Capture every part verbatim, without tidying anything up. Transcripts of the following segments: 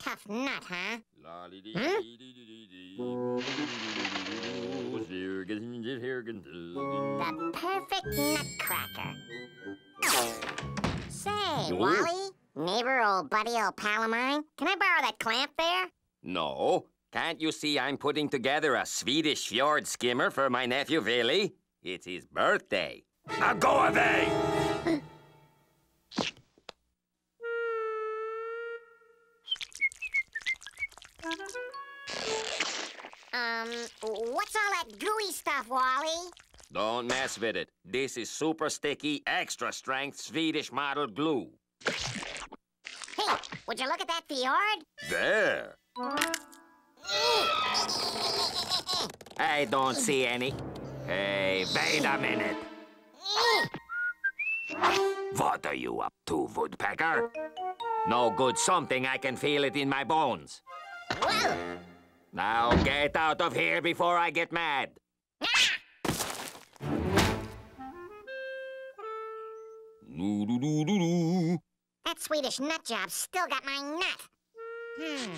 Tough nut, huh? The perfect nutcracker. Say, Wally, neighbor, old buddy, old pal of mine, can I borrow that clamp there? No. Can't you see I'm putting together a Swedish fjord skimmer for my nephew, Willy? It's his birthday. Now go away! Um, what's all that gooey stuff, Wally? Don't mess with it. This is super sticky, extra strength Swedish model glue. Hey, would you look at that fjord? There. I don't see any. Hey, wait a minute. What are you up to, Woodpecker? No good something, I can feel it in my bones. Whoa. Now get out of here before I get mad. That Swedish nut job still got my nut. Hmm.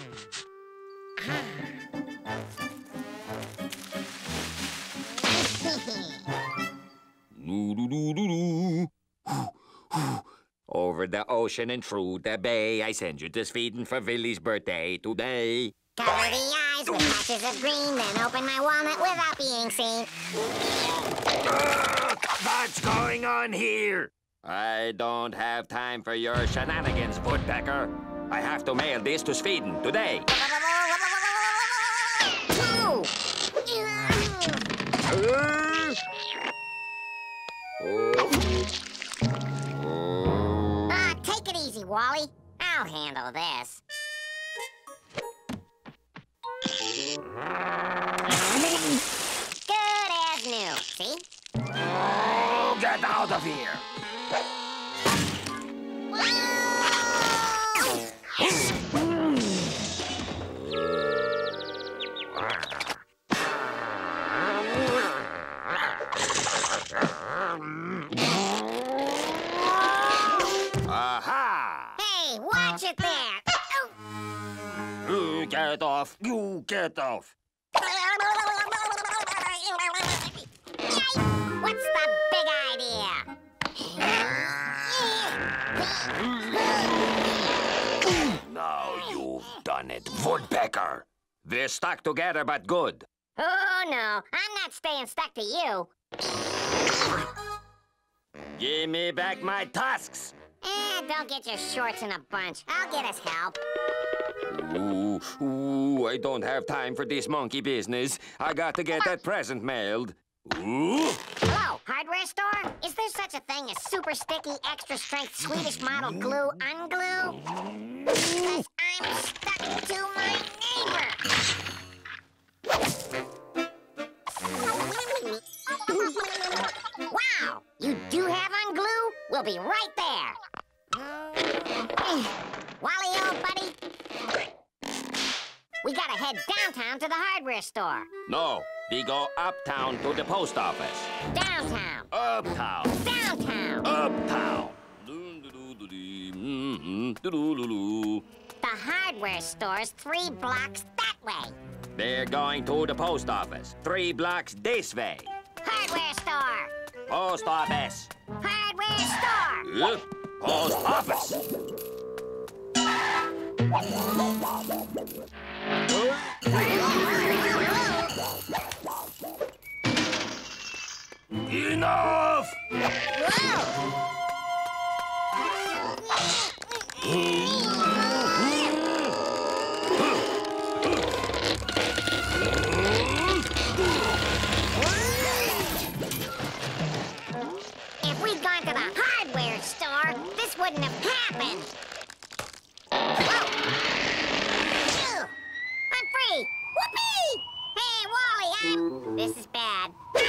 Over the ocean and through the bay, I send you to Sweden for Willy's birthday today. Cover the eyes with patches of green, then open my walnut without being seen. Uh, what's going on here? I don't have time for your shenanigans, Woodpecker. I have to mail this to Sweden today. Ah, take it easy, Wally. I'll handle this. Good as new, see? Oh, get out of here! Aha! Hey, watch it there! You get off! You get off! What's the big idea? Now you've done it, Woodpecker. We're stuck together, but good. Oh, no. I'm not staying stuck to you. Give me back my tusks. Eh, don't get your shorts in a bunch. I'll get us help. Ooh, ooh, I don't have time for this monkey business. I got to get what? That present mailed. Ooh. Hello, hardware store? Is there such a thing as super sticky, extra strength Swedish model glue unglue? Because I'm stuck to my neighbor. Wow, you do have unglue? We'll be right there. Wally, old buddy. We gotta head downtown to the hardware store. No, we go uptown to the post office. Downtown. Uptown. Downtown. Uptown. The hardware store's three blocks that way. They're going to the post office. Three blocks this way. Hardware store. Post office. Hardware store. Uh, post office. Enough! If we'd gone to the hardware store, this wouldn't have happened. Whoopee! Hey, Wally, I'm... This is bad. Ah!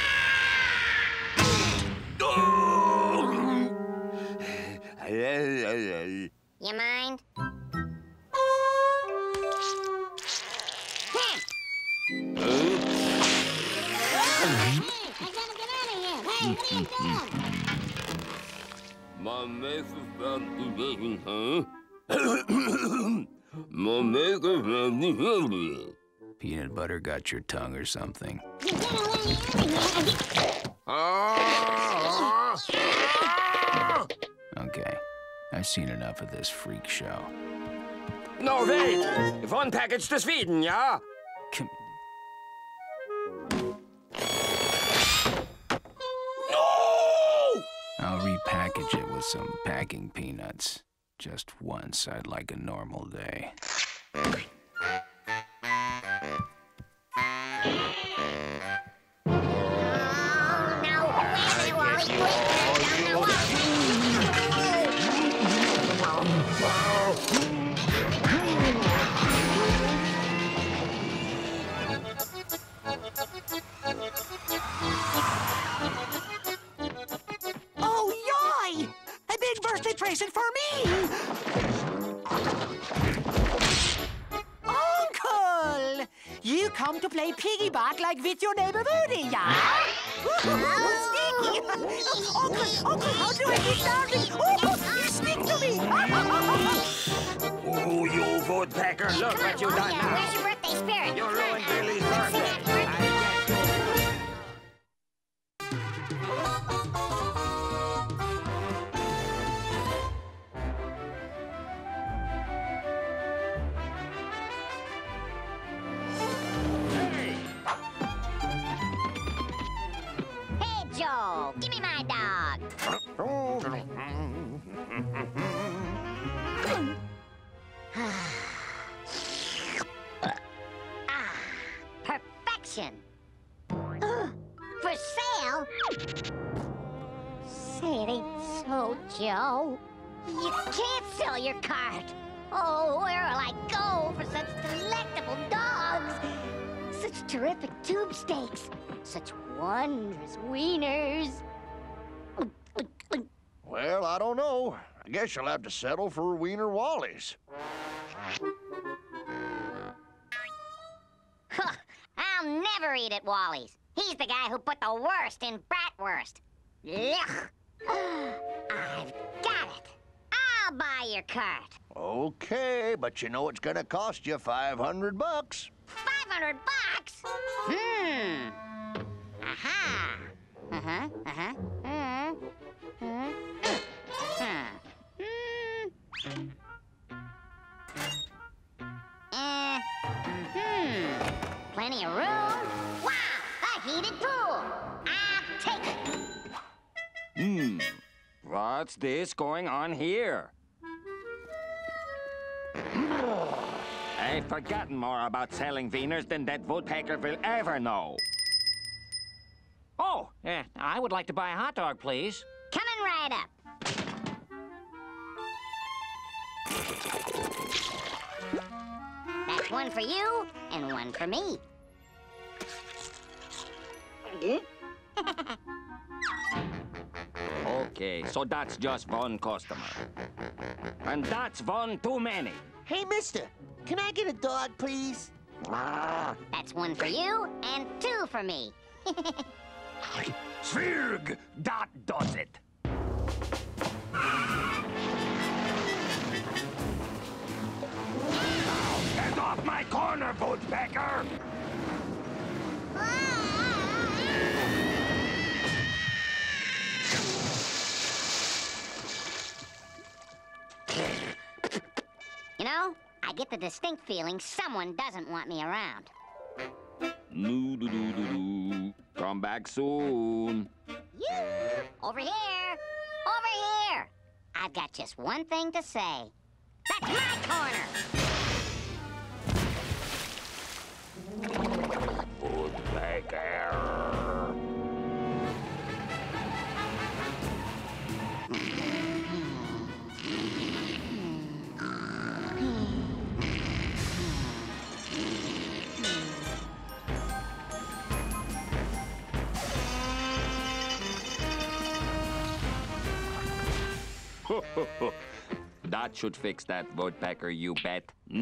My maker found the bacon, huh? My maker found the bacon. Peanut butter got your tongue or something. Okay, I've seen enough of this freak show. No, wait! Von Package to Sweden, ja? Come. No! I'll repackage it with some packing peanuts. Just once, I'd like a normal day. Present for me! Uncle! You come to play piggy bark like with your neighbor Woody, yeah? Sneaky! Uncle, Uncle, how do I get down this? Oh, you sneak to me! Oh, you woodpecker, hey, look what you done now! Where's your birthday spirit? You ruined Billy's birthday! Give me my dog. Ah, perfection. Uh, for sale? Say it ain't so, Joe. You can't sell your cart. Oh, where'll I go for such delectable dogs? Such terrific tube steaks. Such wondrous wieners. Well, I don't know. I guess you'll have to settle for wiener wallies. I'll never eat at Wally's. He's the guy who put the worst in bratwurst. Ugh. I've got it. I'll buy your cart. Okay, but you know it's gonna cost you five hundred bucks. five hundred bucks? Hmm. Aha! Uh-huh, uh-huh, uh-huh, uh-huh, uh-huh. Mm. Uh, hmm. Plenty of room. Wow! A heated pool! I'll take it! Hmm. What's this going on here? I've forgotten more about selling wieners than that woodpecker will ever know. Oh, uh, I would like to buy a hot dog, please. Coming right up. That's one for you and one for me. Okay, so that's just one customer. And that's one too many. Hey, mister, can I get a dog, please? That's one for you and two for me. Zwerg, that does it. Now get off my corner, Woodpecker! You know, I get the distinct feeling someone doesn't want me around. Moo doo doo doo doo. Come back soon. You over here, over here. I've got just one thing to say. That's my corner. Woodpecker. That should fix that, Woodpecker, you bet. Why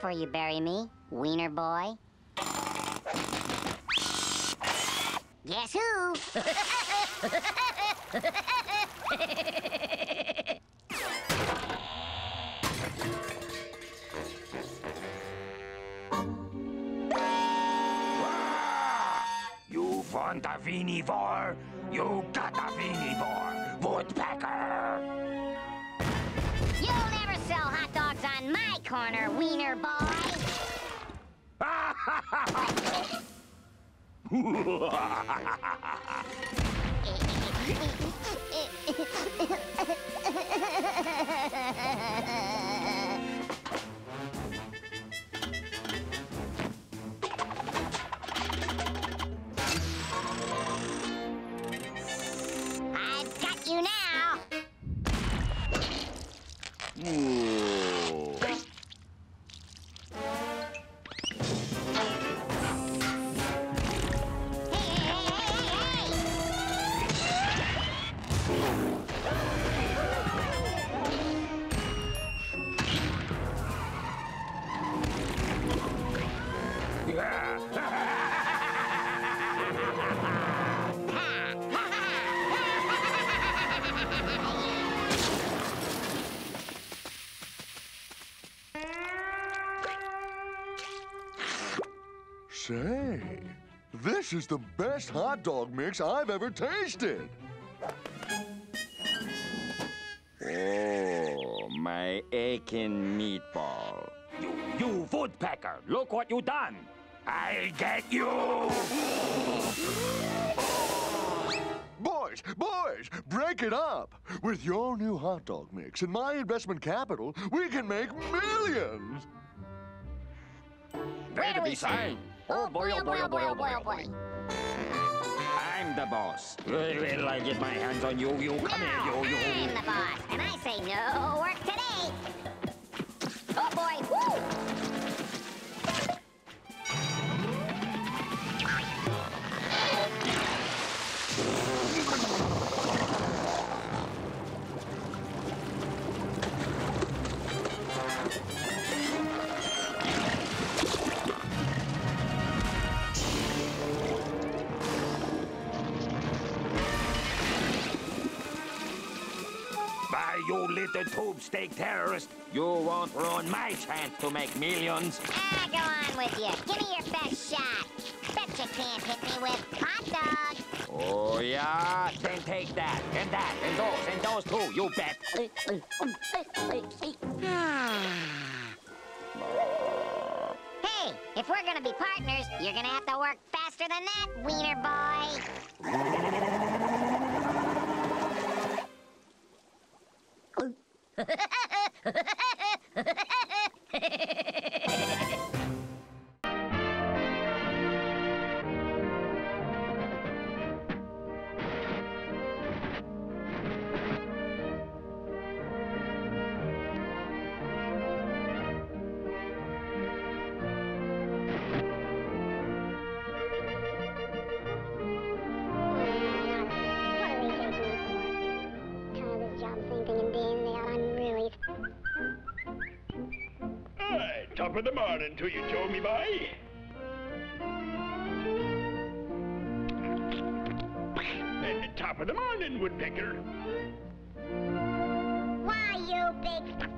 for you bury me, wiener boy? Guess who? You want a vinivore? You got a vinivore, Woodpecker! You'll never sell hot dogs on my corner, wiener boy! I've got you now. Ooh. Say, this is the best hot dog mix I've ever tasted. Oh, my aching meatball. You, you Woodpecker, look what you done. I'll get you. Boys, boys, break it up. With your new hot dog mix and my investment capital, we can make millions. Where do we sign? Oh boy, oh boy, oh boy, oh boy, oh boy. I'm the boss. Will I get my hands on you? You come here, you, you. I'm the boss, and I say no work today. Oh boy, woo! You little tube-steak terrorist, you won't ruin my chance to make millions. Ah, go on with you. Give me your best shot. Bet you can't hit me with hot dogs. Oh, yeah? Then take that, and that, and those, and those too, you bet. Hey, if we're gonna be partners, you're gonna have to work faster than that, wiener boy. Top of the morning to you, told me by. And top of the morning, Woodpecker. Why, you big stuff?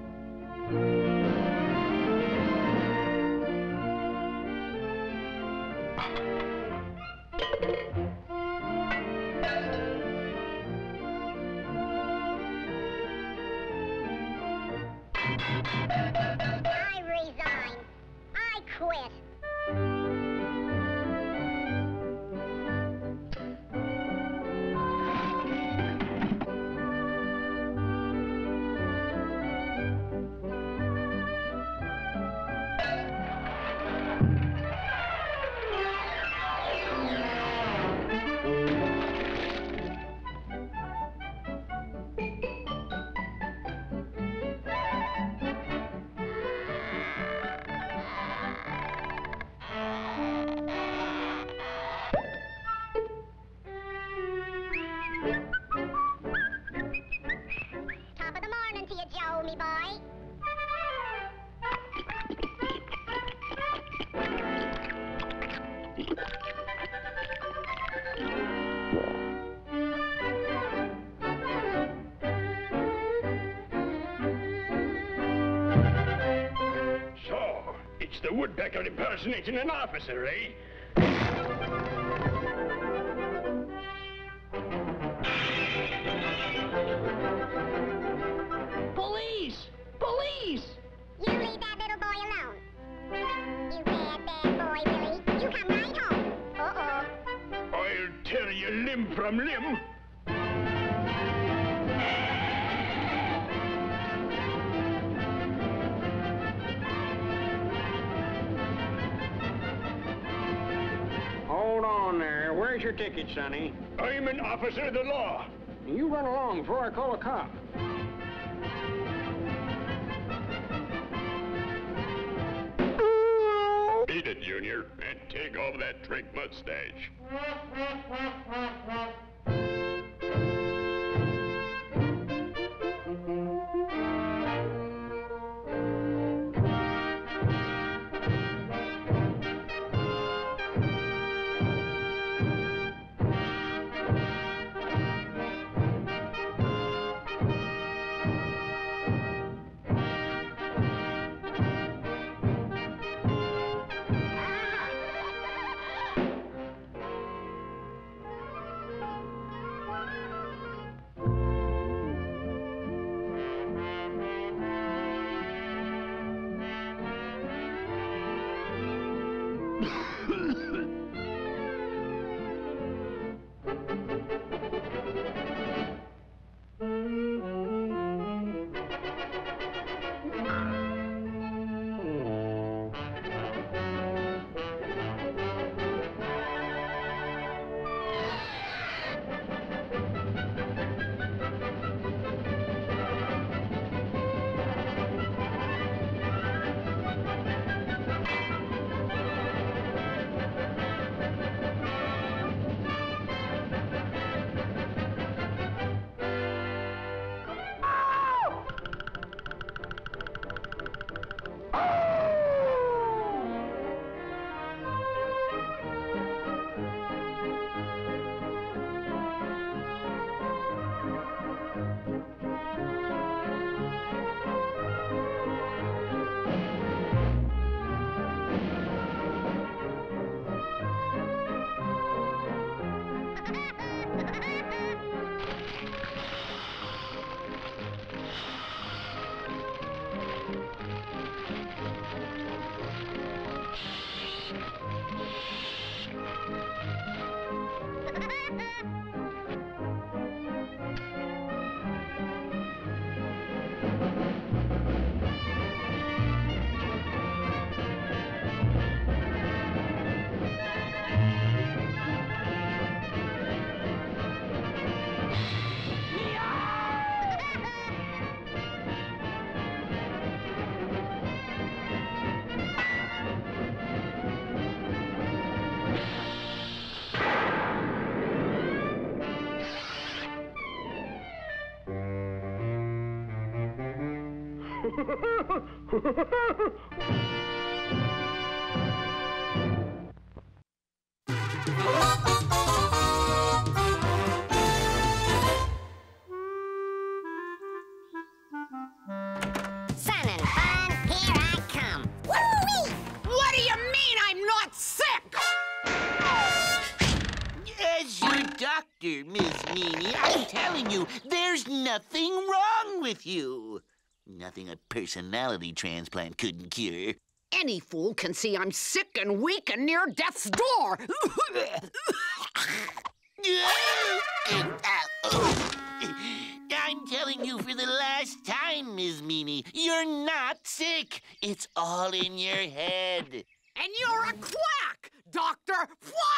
Quit. a woodpecker impersonating an officer, eh? Police! Police! You leave that little boy alone. You bad, bad boy, Billy. You come right home. Uh-oh. I'll tear you limb from limb. Hold on there. Where's your ticket, Sonny? I'm an officer of the law. You run along before I call a cop. Beat it, Junior, and take off that trick mustache. Nothing a personality transplant couldn't cure. Any fool can see I'm sick and weak and near death's door. I'm telling you for the last time, Miz Meany, you're not sick. It's all in your head. And you're a quack, Doctor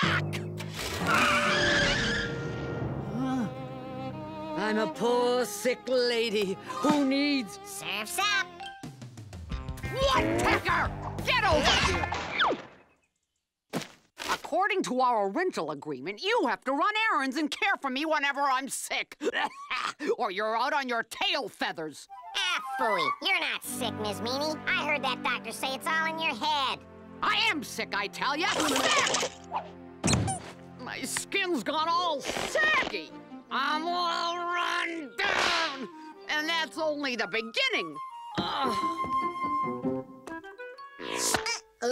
Quack! I'm a poor, sick lady who needs... Sap, sap! Woodpecker! Get over here! According to our rental agreement, you have to run errands and care for me whenever I'm sick. Or you're out on your tail feathers. Ah, phooey. You're not sick, Miz Meany. I heard that doctor say it's all in your head. I am sick, I tell ya. My skin's gone all saggy. I'm all run down, and that's only the beginning. Uh. Uh,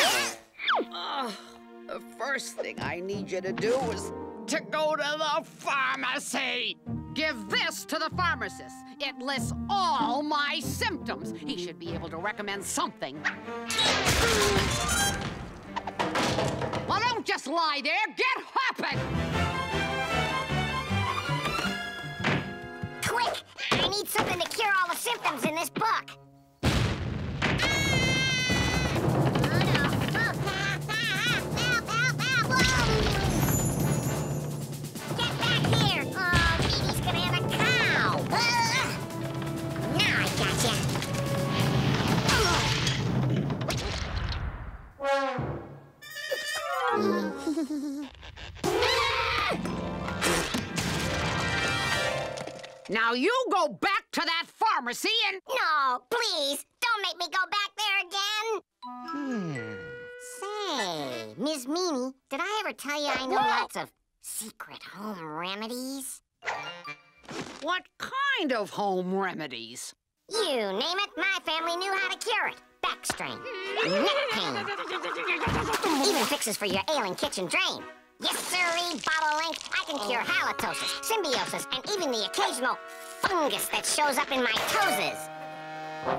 first thing I need you to do is to go to the pharmacy. Give this to the pharmacist. It lists all my symptoms. He should be able to recommend something. Well, don't just lie there. Get hopping! Quick! I need something to cure all the symptoms in this book. Now you go back to that pharmacy and... No, please, don't make me go back there again. Hmm. Say, Miss Mimi, did I ever tell you I know Whoa. lots of secret home remedies? What kind of home remedies? You name it, my family knew how to cure it. Back strain, neck pain, even fixes for your ailing kitchen drain. Yes, sirree, bobolink. I can cure halitosis, symbiosis, and even the occasional fungus that shows up in my toeses.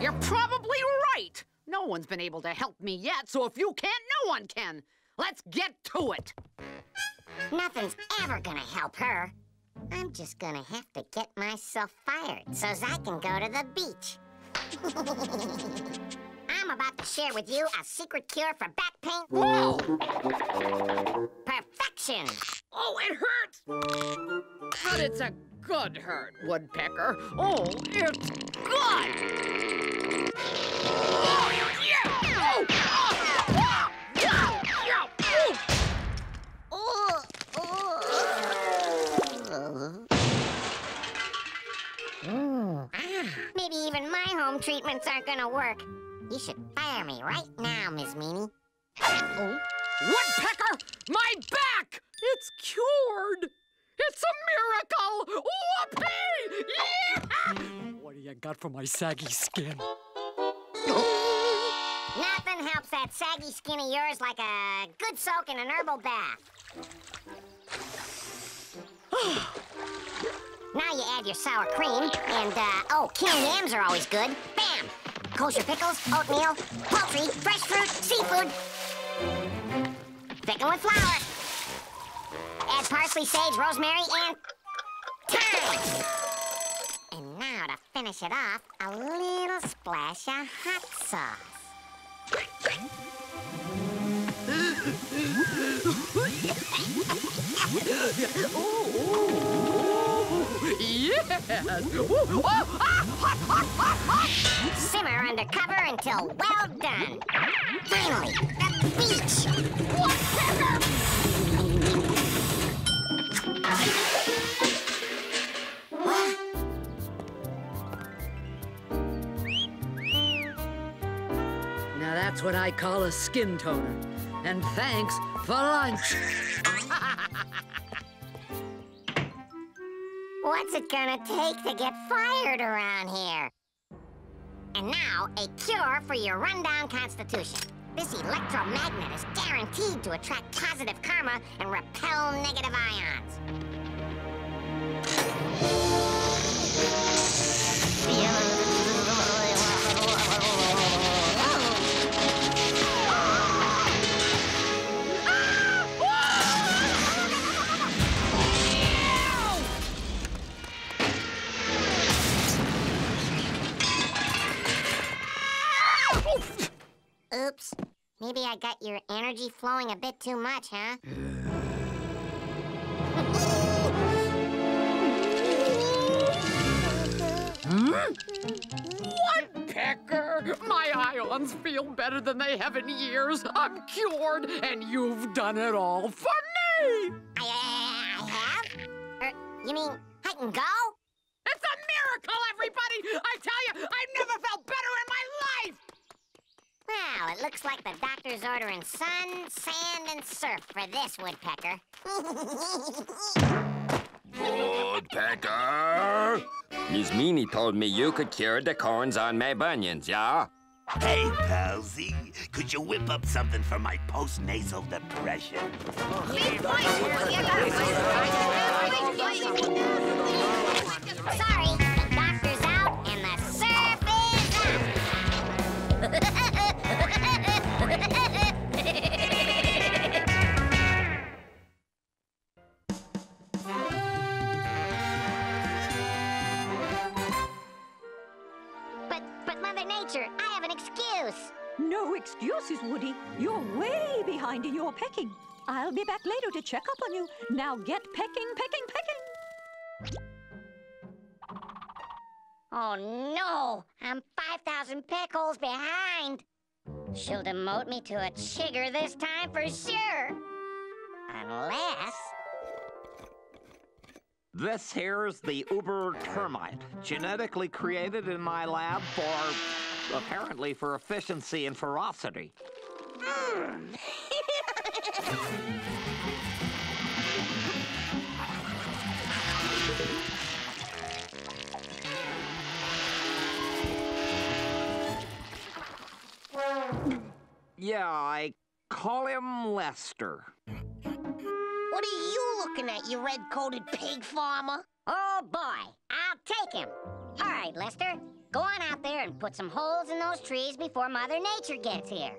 You're probably right. No one's been able to help me yet, so if you can't, no one can. Let's get to it. Nothing's ever gonna help her. I'm just gonna have to get myself fired so I can go to the beach. I'm about to share with you a secret cure for back pain. Whoa! Perfection! Oh, it hurts! But it's a good hurt, Woodpecker. Oh, it's good! Oh, yeah! Oh, oh, yeah, yeah, yeah. Oh, oh. Mm. Ah, maybe even my home treatments aren't gonna work. You should fire me right now, Miss Mimi. Oh. Woodpecker, my back! It's cured! It's a miracle! Whoopee! Yeah! What do you got for my saggy skin? Nothing helps that saggy skin of yours like a good soak in an herbal bath. Now you add your sour cream and, uh, oh, canned yams are always good. Bam! Kosher pickles, oatmeal, poultry, fresh fruit, seafood. Thicken with flour. Add parsley, sage, rosemary, and thyme. And now to finish it off, a little splash of hot sauce. Oh, yes! Oh, ah, hot, hot, hot, hot! Simmer under cover until well done. Finally, the beach! Woodpecker! Now that's what I call a skin toner. And thanks for lunch. What's it gonna take to get fired around here? And now, a cure for your rundown constitution. This electromagnet is guaranteed to attract positive karma and repel negative ions. Oops. Maybe I got your energy flowing a bit too much, huh? Hmm? Woodpecker! My ions feel better than they have in years. I'm cured, and you've done it all for me! I, I have? Er, you mean I can go? It's a miracle, everybody! I tell you, I've never felt better in my life! Wow, it looks like the doctor's ordering sun, sand, and surf for this, Woodpecker. Woodpecker! Miss Mimi told me you could cure the corns on my bunions, yeah? Hey, palsy, could you whip up something for my post-nasal depression? Sorry, the doctor's out and the surf is up. But, but Mother Nature, I have an excuse. No excuses, Woody. You're way behind in your pecking. I'll be back later to check up on you. Now get pecking, pecking, pecking. Oh, no! I'm five thousand peck holes behind! She'll demote me to a chigger this time for sure! Unless... This here's the uber termite, genetically created in my lab for... apparently for efficiency and ferocity. Mm. Yeah, I call him Lester. What are you looking at, you red-coated pig farmer? Oh, boy, I'll take him. All right, Lester, go on out there and put some holes in those trees before Mother Nature gets here.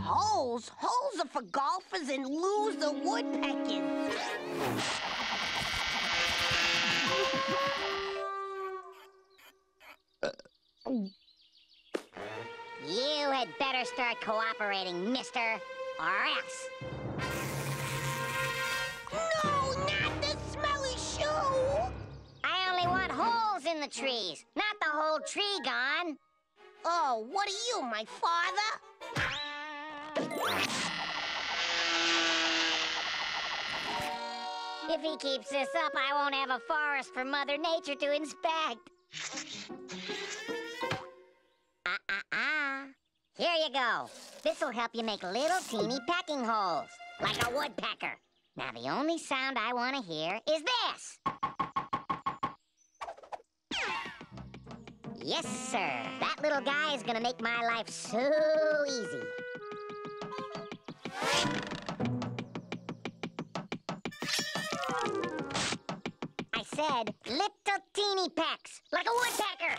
Holes? Holes are for golfers and loser woodpeckers. uh. You had better start cooperating, mister, or else. No, not the smelly shoe! I only want holes in the trees, not the whole tree gone. Oh, what are you, my father? If he keeps this up, I won't have a forest for Mother Nature to inspect. Ah, here you go. This will help you make little teeny pecking holes, like a woodpecker. Now, the only sound I want to hear is this. Yes, sir. That little guy is going to make my life so easy. I said little teeny pecks, like a woodpecker.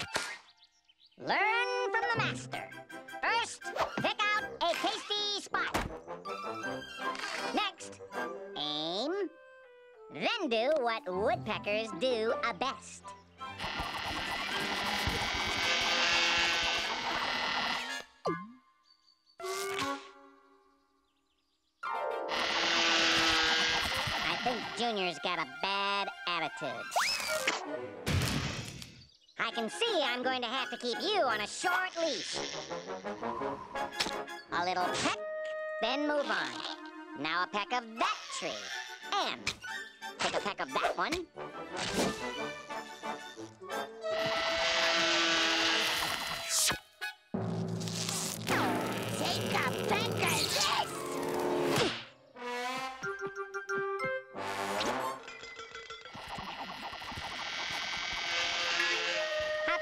Learn from the master. First, pick out a tasty spot. Next, aim. Then do what woodpeckers do a best. I think Junior's got a bad attitude. I can see I'm going to have to keep you on a short leash. A little peck, then move on. Now a peck of that tree. And take a peck of that one.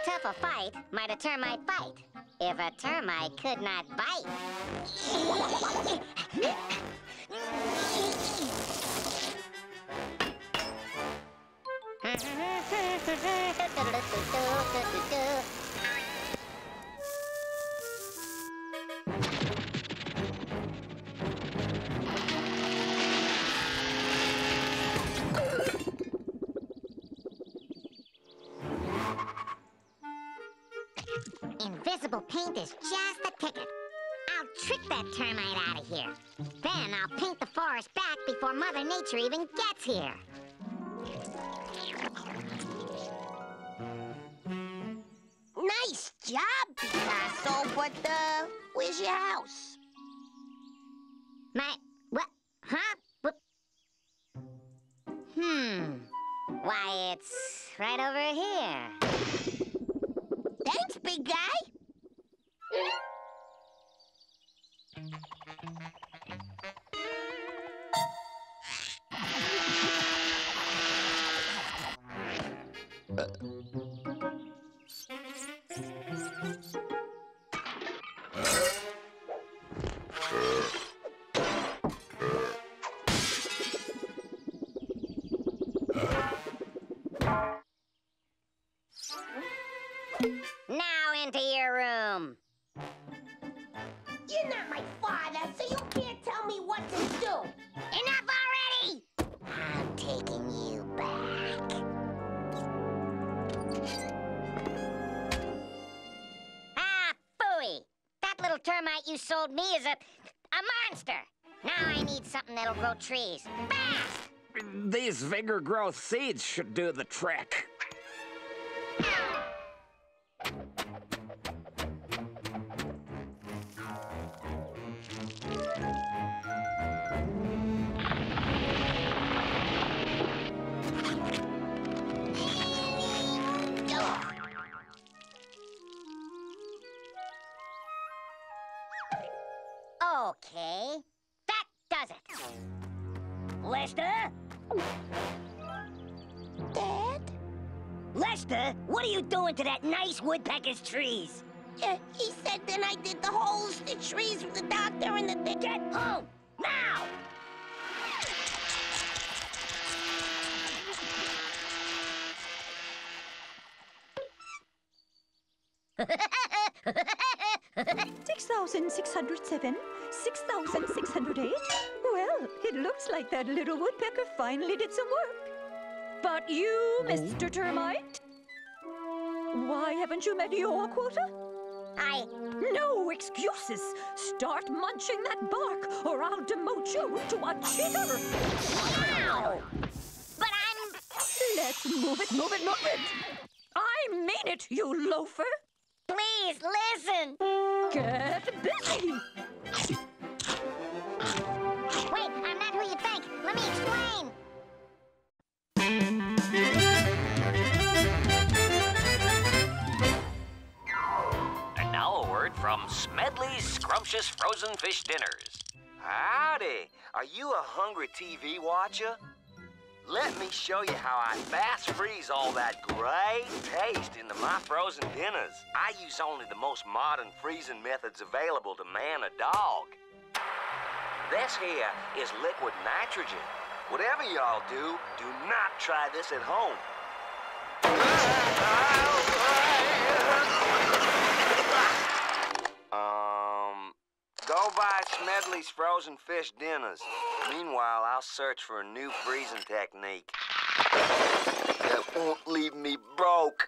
Take a peck of this! Tough a fight might a termite bite if a termite could not bite. Invisible paint is just the ticket. I'll trick that termite out of here. Then I'll paint the forest back before Mother Nature even gets here. Nice job, Picasso, but, uh, where's your house? My... what? Huh? What? Hmm. Why, it's right over here. Thanks, big guy. Uh. sold me as a, a monster. Now I need something that'll grow trees, fast! These vigor-growth seeds should do the trick. Okay, that does it. Lester? Dad? Lester, what are you doing to that nice woodpecker's trees? Uh, he said then I did the whole stitch trees with the doctor and the thing. Get home, now! six thousand six hundred seven, six thousand six hundred eight. Well, it looks like that little woodpecker finally did some work. But you, Mister Termite, why haven't you met your quota? I... No excuses. Start munching that bark, or I'll demote you to a cheater. Wow! But I'm... Let's move it, move it, move it. I mean it, you loafer. Please, listen! Get busy! Wait, I'm not who you think. Let me explain! And now a word from Smedley's Scrumptious Frozen Fish Dinners. Howdy! Are you a hungry T V watcher? Let me show you how I fast freeze all that great taste into my frozen dinners. I use only the most modern freezing methods available to man or dog. This here is liquid nitrogen. Whatever y'all do, do not try this at home. um, go buy Smedley's Frozen Fish Dinners. Meanwhile, I'll search for a new freezing technique that won't leave me broke.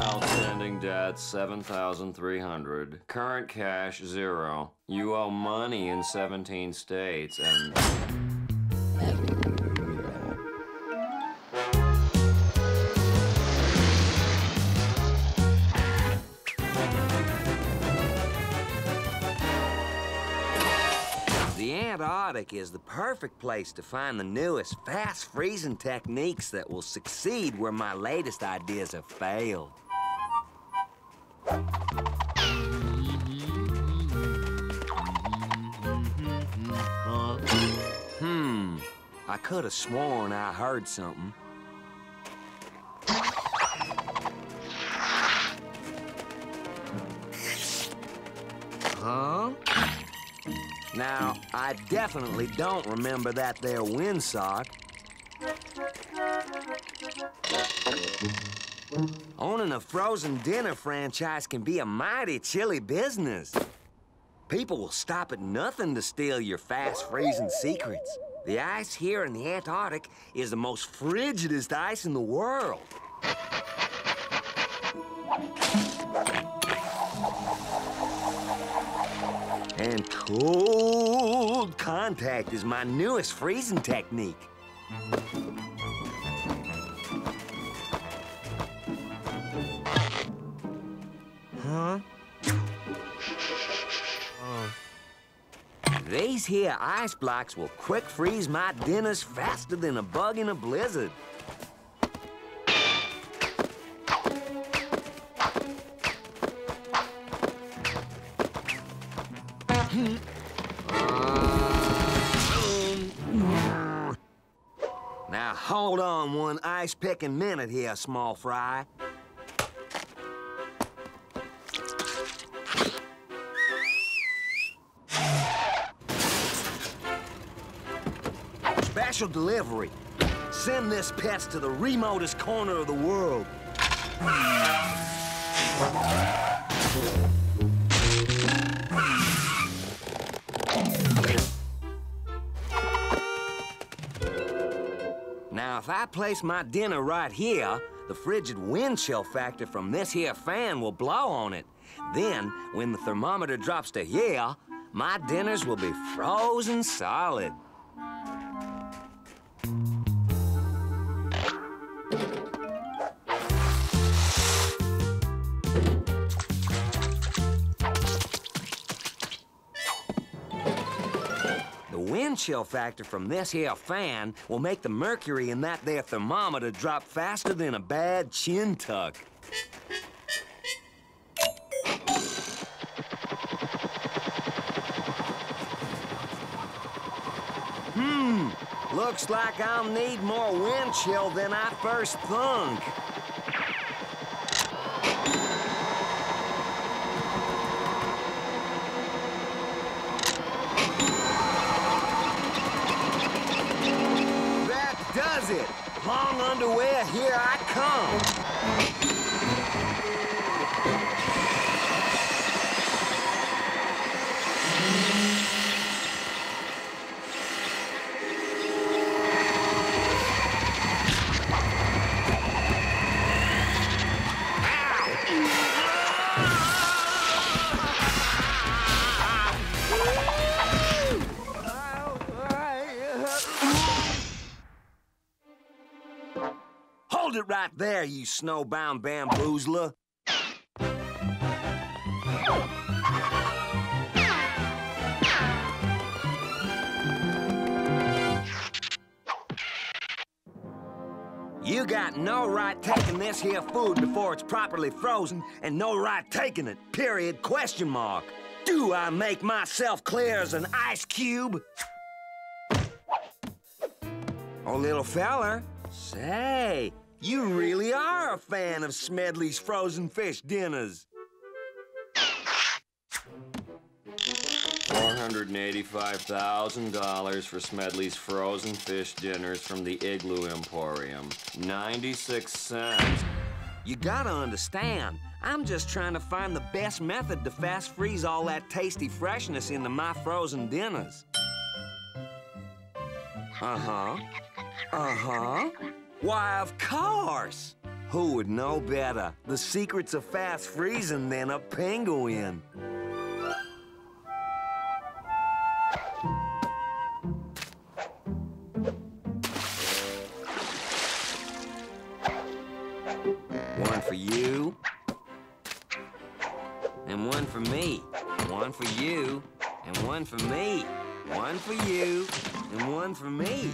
Outstanding debt seven thousand three hundred. Current cash zero. You owe money in seventeen states and... The Antarctic is the perfect place to find the newest fast freezing techniques that will succeed where my latest ideas have failed. Hmm, I could have sworn I heard something. Huh? Now, I definitely don't remember that there windsock. Owning a frozen dinner franchise can be a mighty chilly business. People will stop at nothing to steal your fast-freezing secrets. The ice here in the Antarctic is the most frigidest ice in the world. And cold contact is my newest freezing technique. Huh? Uh. These here ice blocks will quick freeze my dinners faster than a bug in a blizzard. uh. Now hold on one ice-picking minute here, small fry. Special delivery. Send this pest to the remotest corner of the world. Now, if I place my dinner right here, the frigid wind chill factor from this here fan will blow on it. Then, when the thermometer drops to here, my dinners will be frozen solid. Chill factor from this here fan will make the mercury in that there thermometer drop faster than a bad chin tuck. Hmm, looks like I'll need more wind chill than I first thunk. It. Long underwear, here I come. Hold it right there, you snowbound bamboozler. You got no right taking this here food before it's properly frozen, and no right taking it, period, question mark. Do I make myself clear as an ice cube? Oh, little feller, say, you really are a fan of Smedley's frozen fish dinners. four hundred eighty-five thousand dollars for Smedley's frozen fish dinners from the Igloo Emporium. ninety-six cents. You gotta understand, I'm just trying to find the best method to fast freeze all that tasty freshness into my frozen dinners. Uh-huh. Uh-huh. Why, of course! Who would know better the secrets of fast freezing than a penguin? One for you. And one for me. One for you. And one for me. One for you. And one for me.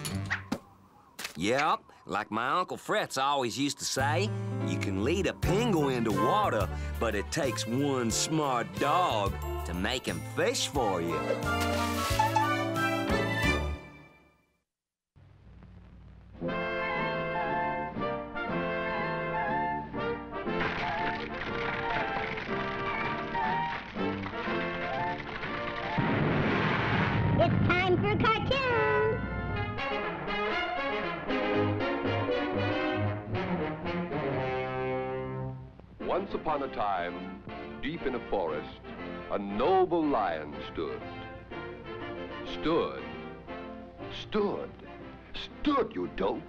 Yep, like my Uncle Fritz always used to say, you can lead a penguin to water, but it takes one smart dog to make him fish for you. It's time for a cartoon! Once upon a time, deep in a forest, a noble lion stood. Stood. Stood. Stood, you dope.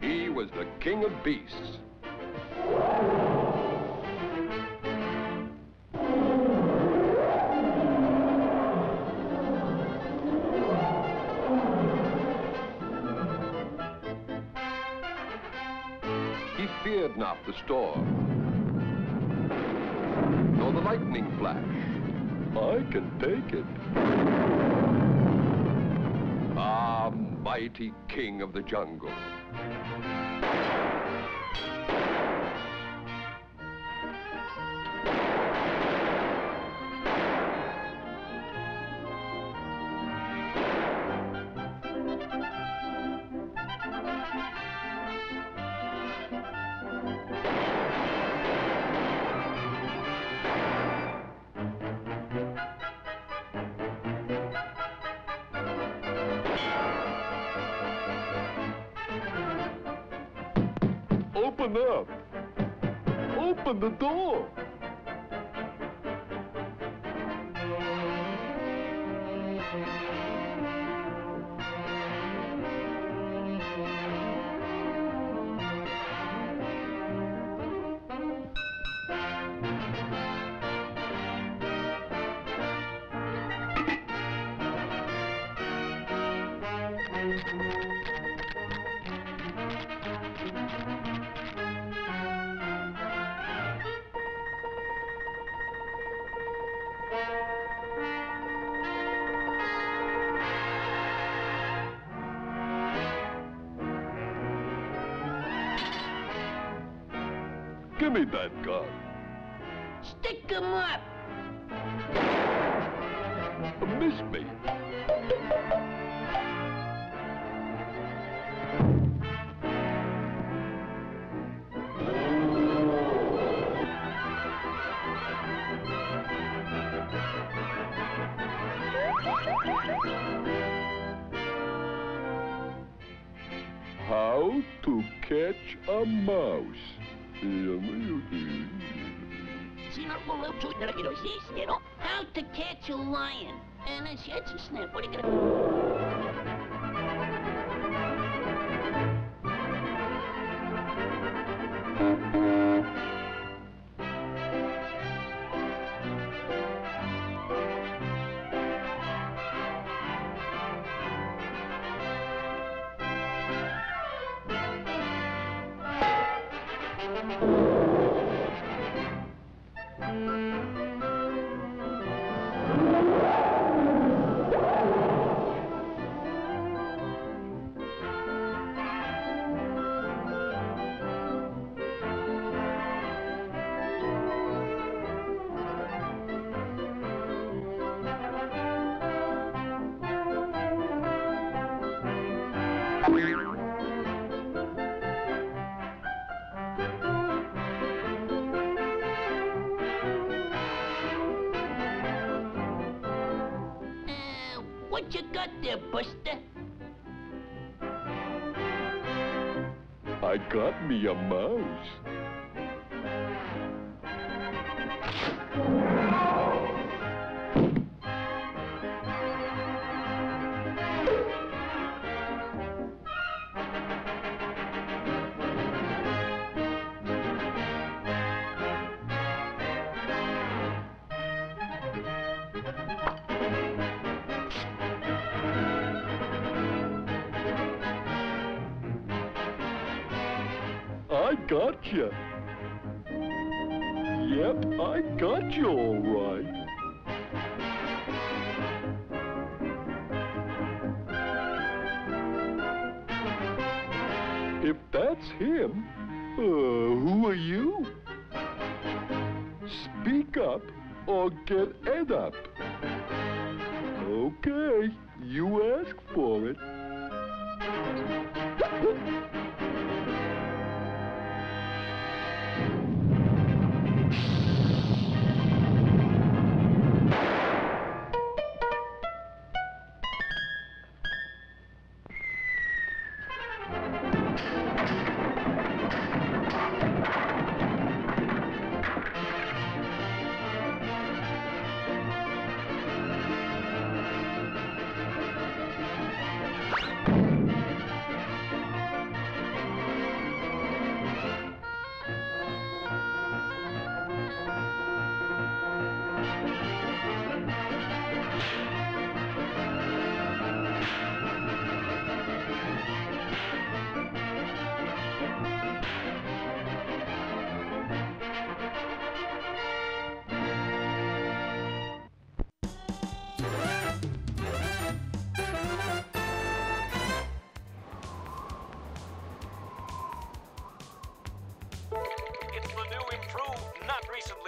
He was the king of beasts. He feared not the storm, nor the lightning flash. I can take it. Ah, mighty king of the jungle. Open up! Open the door! Give me that gun. Stick him up. Miss me. How to catch a mouse. How to catch a lion. And it's a snap. What are you gonna do? What you got there, Buster? I got me a mouse. I got you. Yep, I got you all right. If that's him, uh, who are you? Speak up or get ed up. Okay, you ask for it.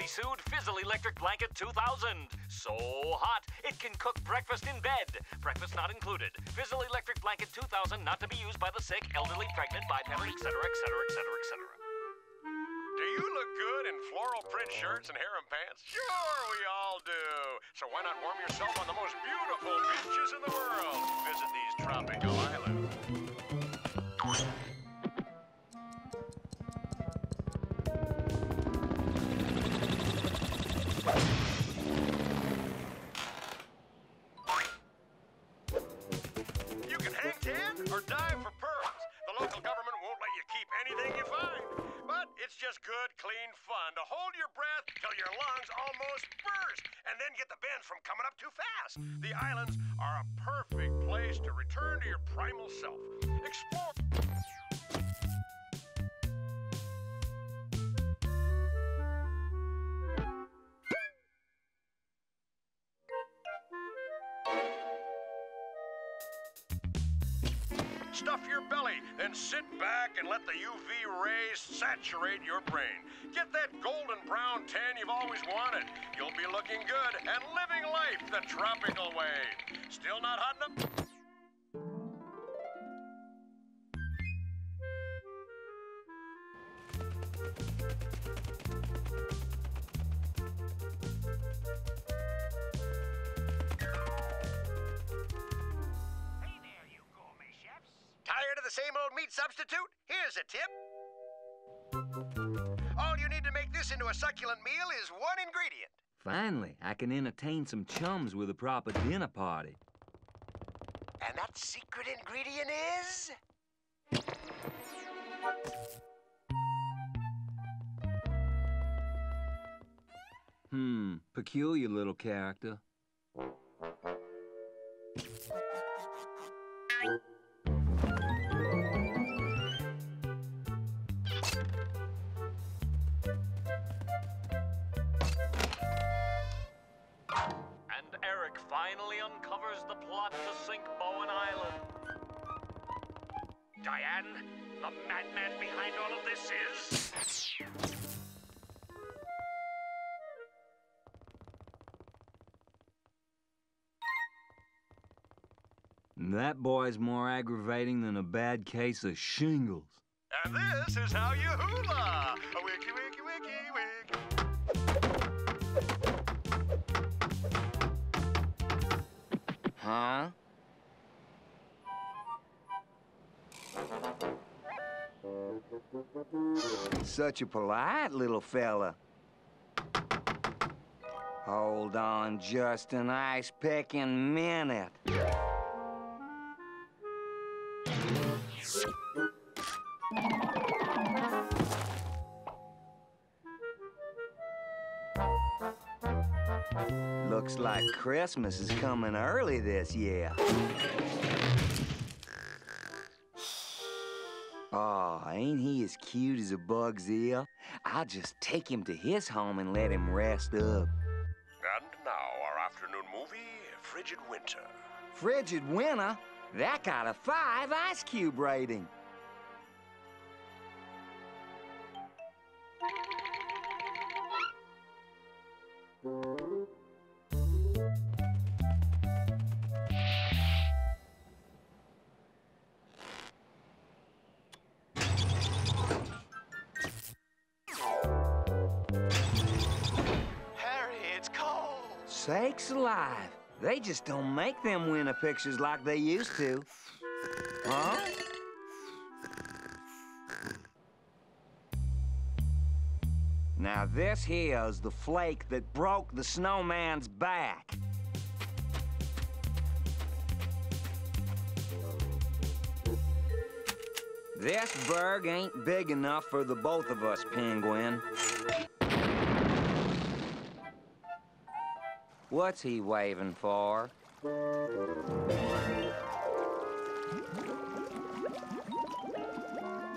Sued Fizzle Electric Blanket two thousand. So hot, it can cook breakfast in bed. Breakfast not included. Fizzle Electric Blanket two thousand, not to be used by the sick, elderly, pregnant, bipedal, et cetera, et cetera, et cetera, et cetera. Do you look good in floral print shirts and harem pants? Sure, we all do. So why not warm yourself on the most beautiful beaches in the world? Visit these tropical islands. or dive for pearls. The local government won't let you keep anything you find. But it's just good, clean fun to hold your breath till your lungs almost burst and then get the bends from coming up too fast. The islands are a perfect place to return to your primal self. Explore. Stuff your belly, then sit back and let the U V rays saturate your brain. Get that golden brown tan you've always wanted. You'll be looking good and living life the tropical way. Still not hot enough? The same old meat substitute? Here's a tip. All you need to make this into a succulent meal is one ingredient. Finally, I can entertain some chums with a proper dinner party. And that secret ingredient is... Hmm, peculiar little character. Finally uncovers the plot to sink Bowen Island. Diane, the madman behind all of this is... That boy's more aggravating than a bad case of shingles. And this is how you hula! A wiki, wiki, wiki, wiki. Huh? Such a polite little fella. Hold on just an ice-picking minute. Looks like Christmas is coming early this year. Aw, ain't he as cute as a bug's ear? I'll just take him to his home and let him rest up. And now our afternoon movie, Frigid Winter. Frigid Winter? That got a five Ice Cube rating. Sakes alive, they just don't make them winter pictures like they used to. Huh? Now this here's the flake that broke the snowman's back. This berg ain't big enough for the both of us, Penguin. What's he waving for?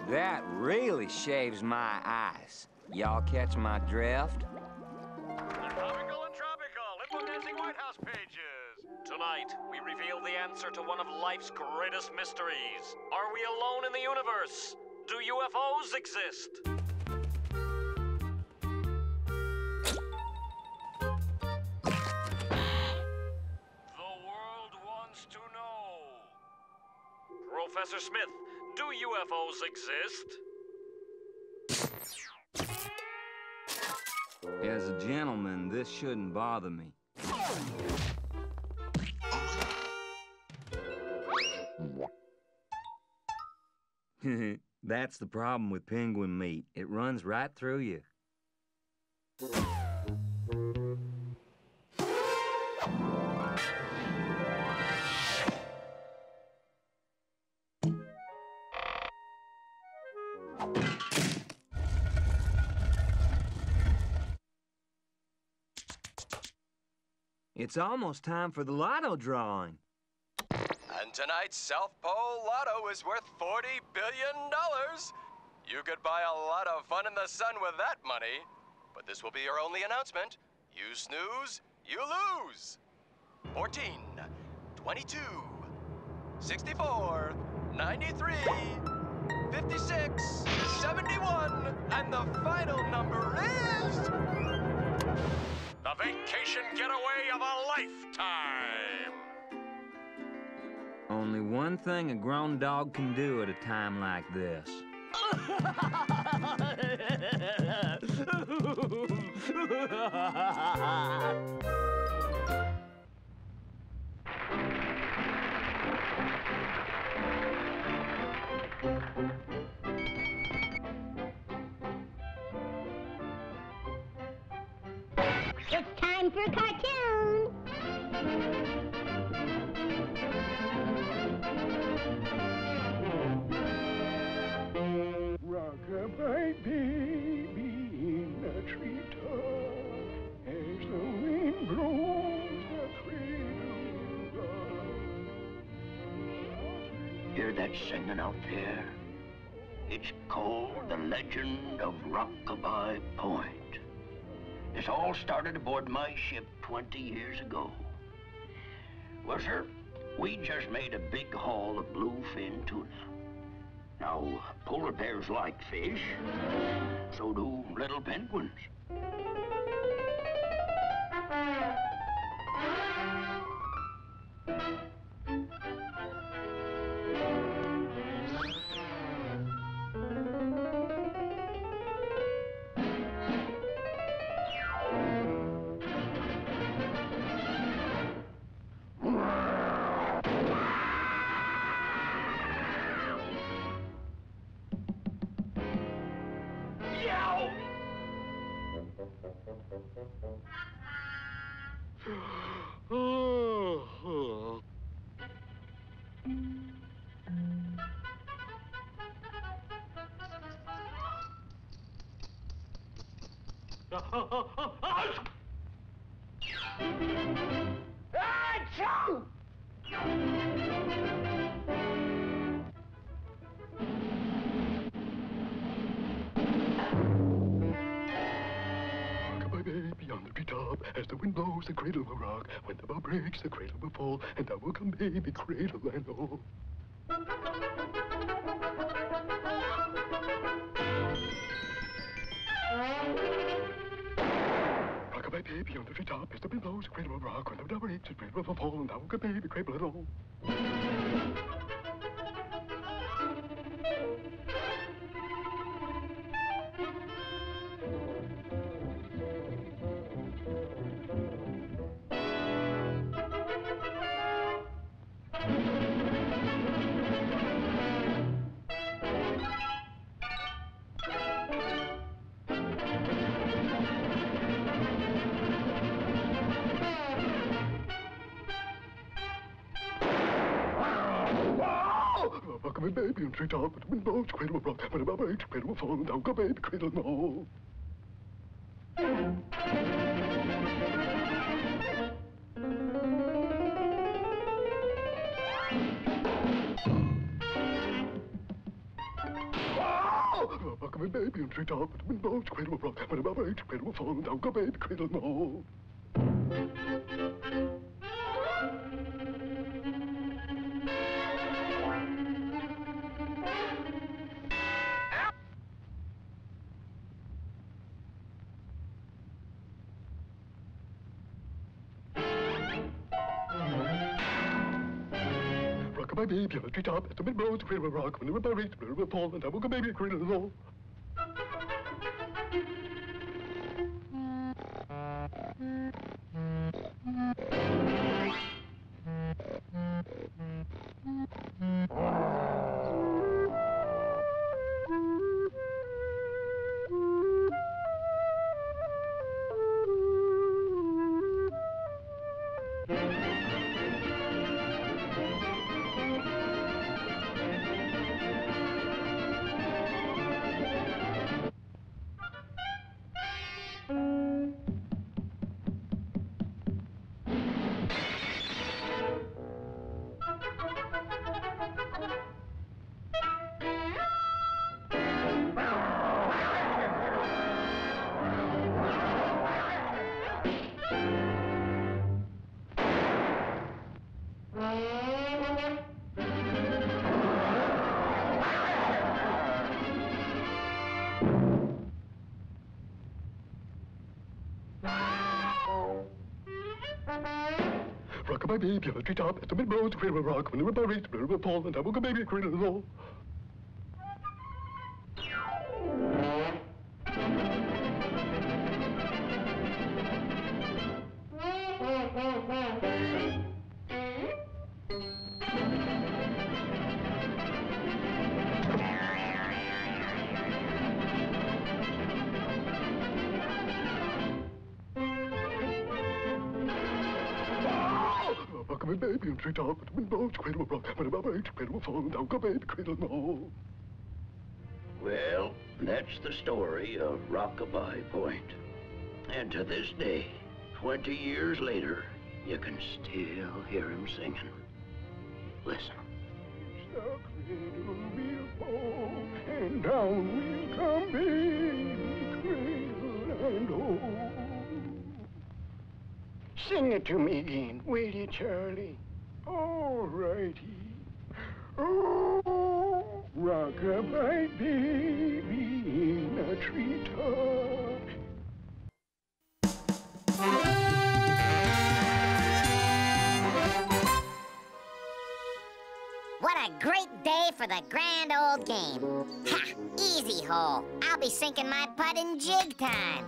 That really shaves my ice. Y'all catch my drift? Tropical and Tropical, implementing White House pages. Tonight, we reveal the answer to one of life's greatest mysteries. Are we alone in the universe? Do U F Os exist? The world wants to know. Professor Smith, do U F Os exist? As a gentleman, this shouldn't bother me. That's the problem with penguin meat. It runs right through you. It's almost time for the lotto drawing. And tonight's South Pole Lotto is worth forty billion dollars. You could buy a lot of fun in the sun with that money. But this will be your only announcement. You snooze, you lose. fourteen, twenty-two, sixty-four, ninety-three, fifty-six, seventy-one, and the final number is... the vacation getaway of a lifetime! Only one thing a grown dog can do at a time like this. It's time for a cartoon. Rock-a-bye baby in the treetop, as the wind blows the cradle rock. Hear that singing out there? It's called The Legend of Rock-a-bye Point. This all started aboard my ship twenty years ago. Well, sir, we just made a big haul of bluefin tuna. Now, polar bears like fish, so do little penguins. As the wind blows, the cradle will rock. When the bow breaks, the cradle will fall, and I will come, baby, cradle and all. Rock-a-bye baby on the treetop. As the wind blows, the cradle will rock. When the bow breaks, the cradle will fall, and I will come, baby, cradle and all. Baby and treetop, but when boats cradle will rock, when a baby cradle will fall, down go baby cradle and all. Rock-a-bye baby and treetop, but when boats cradle will rock, when a baby cradle will fall, down go baby cradle and all. Baby on the treetop, as the wind blows, the cradle will rock. When the bow breaks, the cradle will fall, and I will go, baby, cradle and all. Rock my baby on the treetop, at the mid-bones, where we rock, when we were buried, where we fall, and I woke a baby, cradle and all. Baby and tree top, but both cradle rock, but about eight cradle fall, now go baby cradle and all. Well, that's the story of Rockabye Point. And to this day, twenty years later, you can still hear him singing. Listen. The cradle will fall, and down will come baby cradle and all. Sing it to me again, will you, Charlie? All righty. Oh, rock-a-bye baby in a treetop. What a great day for the grand old game. Ha! Easy hole. I'll be sinking my putt in jig time.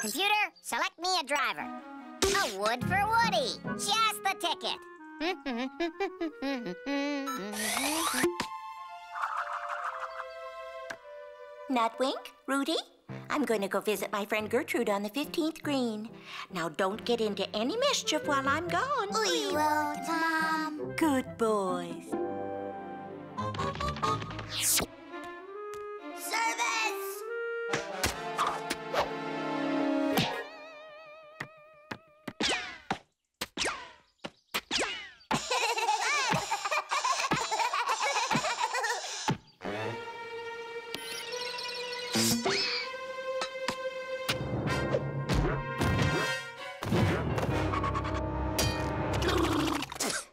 Computer, select me a driver. A wood for Woody. Just the ticket. Nutwink, Rudy, I'm going to go visit my friend Gertrude on the fifteenth green. Now don't get into any mischief while I'm gone. We will, Tom. Good boys. Service!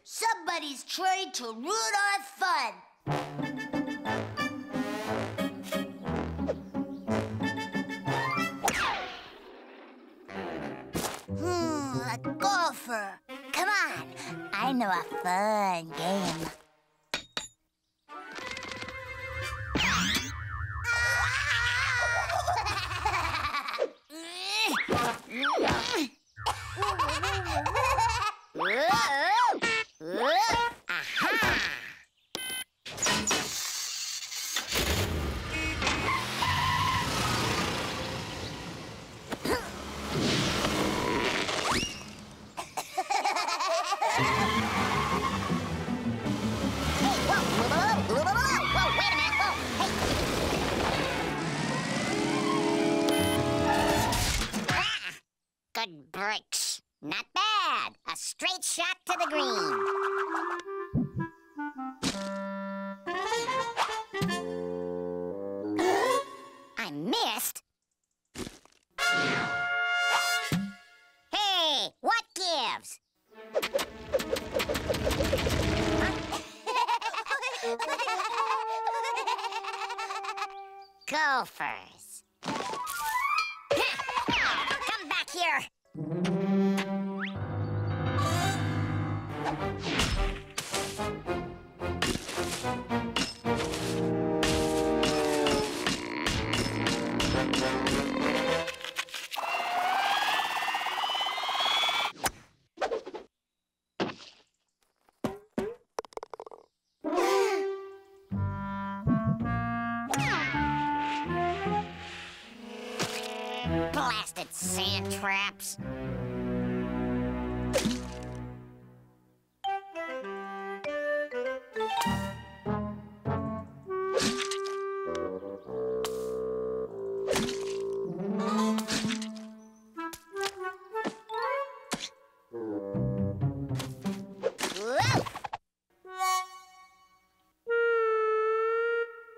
Somebody's trying to ruin our fun. Hmm, a golfer. Come on, I know a fun game. Bricks. Not bad. A straight shot to the green. I missed. Hey, what gives? Gophers. Come back here. Blasted sand traps.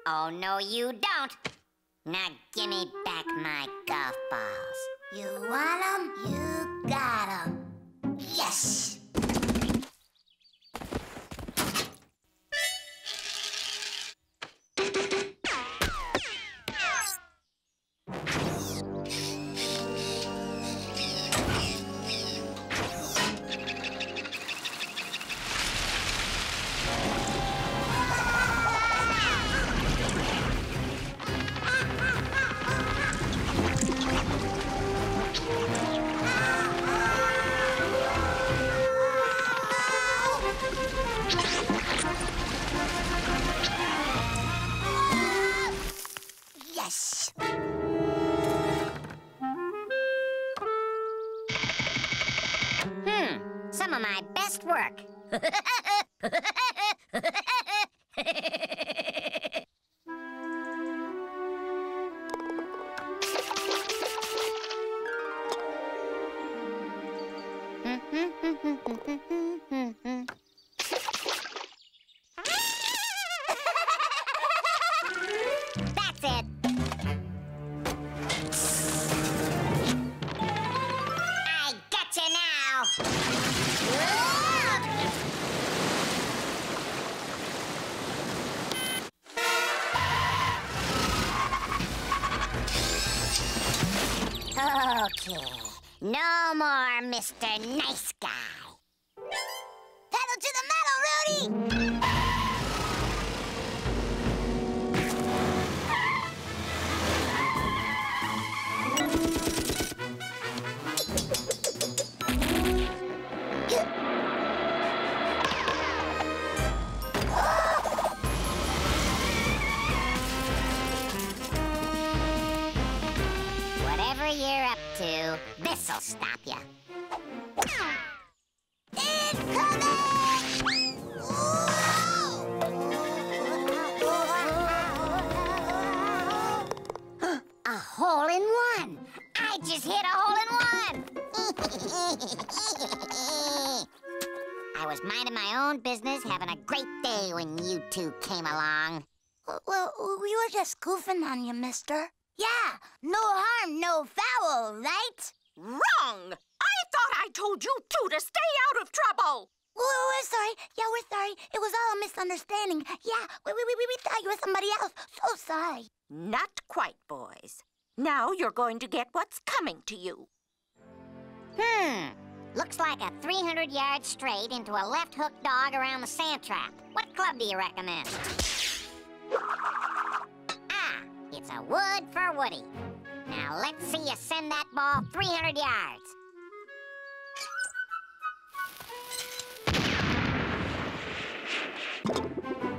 Oh, no, you don't. Now give me back my golf balls. You want them? You got them. Yes! of my best work. No more, Mister Nice Guy. Pedal to the metal, Rudy! Whatever you're up to, this'll stop ya. Incoming! A hole in one! I just hit a hole in one! I was minding my own business, having a great day when you two came along. Well, we were just goofing on you, mister. Yeah, no harm, no foul, right? Wrong! I thought I told you two to stay out of trouble! Well, we're sorry. Yeah, we're sorry. It was all a misunderstanding. Yeah, we, we, we, we thought you were somebody else. So sorry. Not quite, boys. Now you're going to get what's coming to you. Hmm. Looks like a three hundred yard straight into a left hook dog around the sand trap. What club do you recommend? It's a wood for Woody. Now let's see you send that ball three hundred yards.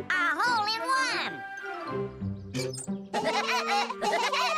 A hole in one!